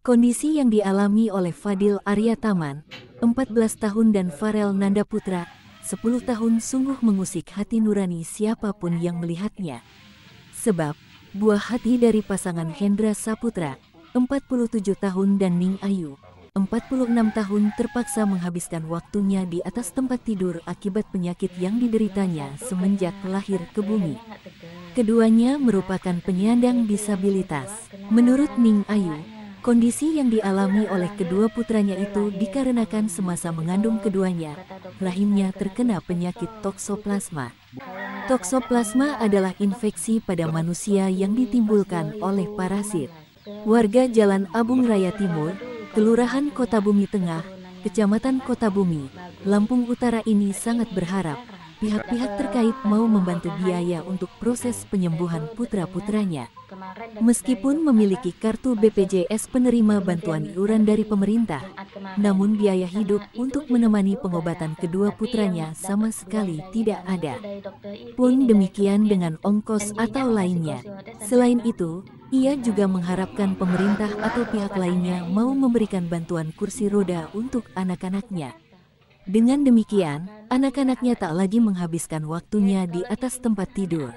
Kondisi yang dialami oleh Fadil Arya Taman, 14 tahun dan Farel Nanda Putra, 10 tahun sungguh mengusik hati nurani siapapun yang melihatnya. Sebab, buah hati dari pasangan Hendra Saputra, 47 tahun dan Ning Ayu, 46 tahun terpaksa menghabiskan waktunya di atas tempat tidur akibat penyakit yang dideritanya semenjak lahir ke bumi. Keduanya merupakan penyandang disabilitas. Menurut Ning Ayu, kondisi yang dialami oleh kedua putranya itu dikarenakan semasa mengandung keduanya, rahimnya terkena penyakit toksoplasma. Toksoplasma adalah infeksi pada manusia yang ditimbulkan oleh parasit. Warga Jalan Abung Raya Timur, Kelurahan Kotabumi Tengah, Kecamatan Kotabumi, Lampung Utara ini sangat berharap pihak-pihak terkait mau membantu biaya untuk proses penyembuhan putra-putranya. Meskipun memiliki kartu BPJS penerima bantuan iuran dari pemerintah, namun biaya hidup untuk menemani pengobatan kedua putranya sama sekali tidak ada. Pun demikian dengan ongkos atau lainnya. Selain itu, ia juga mengharapkan pemerintah atau pihak lainnya mau memberikan bantuan kursi roda untuk anak-anaknya. Dengan demikian, anak-anaknya tak lagi menghabiskan waktunya di atas tempat tidur.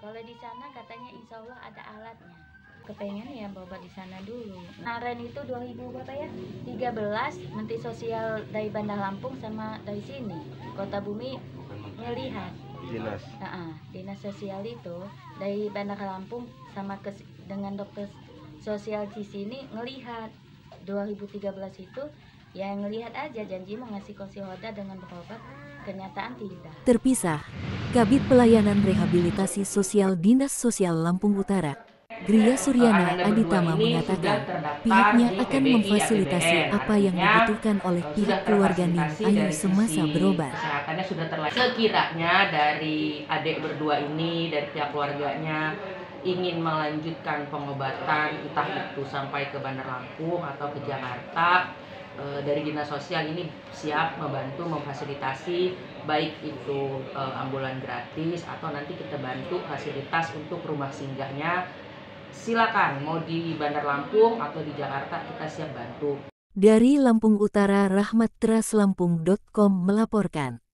Kalau di sana katanya insya Allah ada alatnya. Kepengen ya bawa di sana dulu. Nah, Ren itu 2000 berapa ya? 13 menteri sosial dari Bandar Lampung sama dari sini Kotabumi melihat. Dinas. Dinas sosial itu dari Bandar Lampung sama dengan dokter sosial di sini ngelihat 2013 itu. Ya, ngelihat aja janji mengasih kursi roda dengan berobat, kenyataan tidak. Terpisah, Kabid Pelayanan Rehabilitasi Sosial Dinas Sosial Lampung Utara, Gria Suryana Aditama mengatakan pihaknya akan memfasilitasi apa yang dibutuhkan oleh pihak keluarga Ning Ayu semasa berobat. Sekiranya dari adik berdua ini, dari pihak keluarganya, ingin melanjutkan pengobatan entah itu sampai ke Bandar Lampung atau ke Jakarta, dari Dinas Sosial ini siap membantu memfasilitasi baik itu ambulan gratis atau nanti kita bantu fasilitas untuk rumah singgahnya. Silakan mau di Bandar Lampung atau di Jakarta kita siap bantu. Dari Lampung Utara, Rahmat Teras Lampung.com melaporkan.